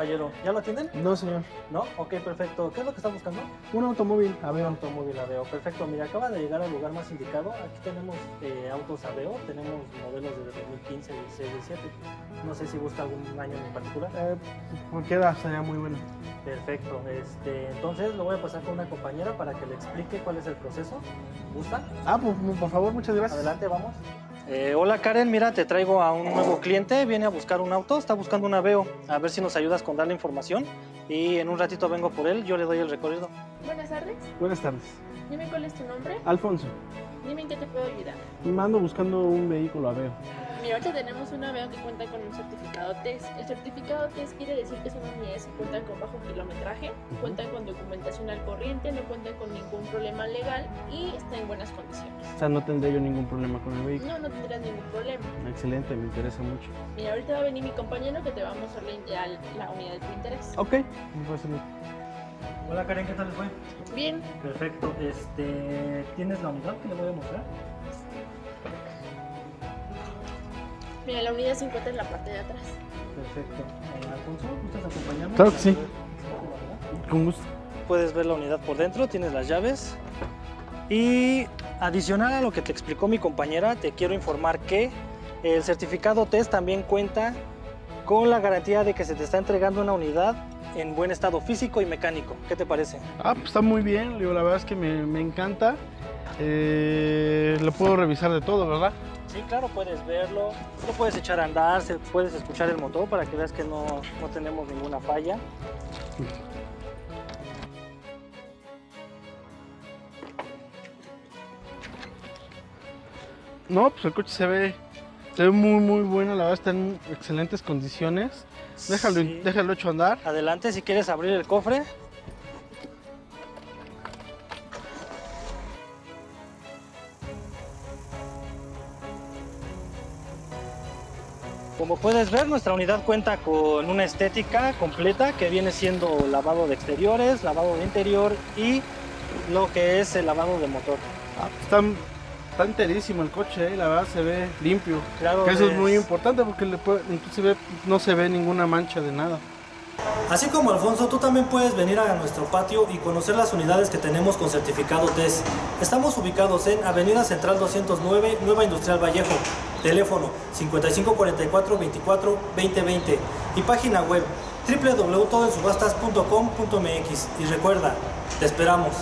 caballero. ¿Ya lo tienen? No, señor. ¿No? Ok, perfecto. ¿Qué es lo que está buscando? Un automóvil Aveo. Un automóvil Aveo. Perfecto. Mira, acaba de llegar al lugar más indicado. Aquí tenemos autos Aveo. Tenemos modelos desde 2015, 16, 17. No sé si busca algún año en particular. Cualquier edad sería muy bueno. Perfecto. Entonces lo voy a pasar con una compañera para que le explique cuál es el proceso. ¿Gusta? Ah, pues por favor, muchas gracias. Adelante, vamos. Hola Karen, mira, te traigo a un nuevo cliente, viene a buscar un auto, está buscando un Aveo, a ver si nos ayudas con darle información y en un ratito vengo por él, yo le doy el recorrido. Buenas tardes. Buenas tardes. Dime cuál es tu nombre. Alfonso. Dime en qué te puedo ayudar. Me ando buscando un vehículo Aveo. Mira, ahorita tenemos un Aveo que cuenta con un certificado TES. El certificado TES quiere decir que son unidades que cuentan con bajo kilometraje, cuentan con documentación al corriente, no cuentan con ningún problema legal y está en buenas condiciones. O sea, no tendré yo ningún problema con el vehículo. No, no tendrás ningún problema. Excelente, me interesa mucho. Mira, ahorita va a venir mi compañero que te va a mostrar ya la unidad de tu interés. Ok, me parece bien. Hola Karen, ¿qué tal les fue? Bien. Perfecto, ¿tienes la unidad que le voy a mostrar? Mira, la unidad se encuentra en la parte de atrás. Perfecto. Alfonso, ¿gustas acompañarme? Claro que sí. Con gusto. Puedes ver la unidad por dentro, tienes las llaves. Y adicional a lo que te explicó mi compañera, te quiero informar que el certificado TES también cuenta con la garantía de que se te está entregando una unidad en buen estado físico y mecánico. ¿Qué te parece? Ah, pues está muy bien. La verdad es que me encanta. Lo puedo revisar de todo, ¿verdad? Sí, claro, puedes verlo, lo puedes echar a andar, puedes escuchar el motor para que veas que no tenemos ninguna falla. Sí. No, pues el coche se ve muy bueno, la verdad está en excelentes condiciones. Déjalo hecho andar. Adelante, si quieres abrir el cofre. Como puedes ver, nuestra unidad cuenta con una estética completa que viene siendo lavado de exteriores, lavado de interior y lo que es el lavado de motor. Ah, está enterísimo el coche, la verdad se ve limpio. Claro, que eso es muy importante porque inclusive no se ve ninguna mancha de nada. Así como Alfonso, tú también puedes venir a nuestro patio y conocer las unidades que tenemos con certificado TES. Estamos ubicados en Avenida Central 209, Nueva Industrial Vallejo. Teléfono 5544-24-2020 y página web www.todoensubastas.com.mx. Y recuerda, te esperamos.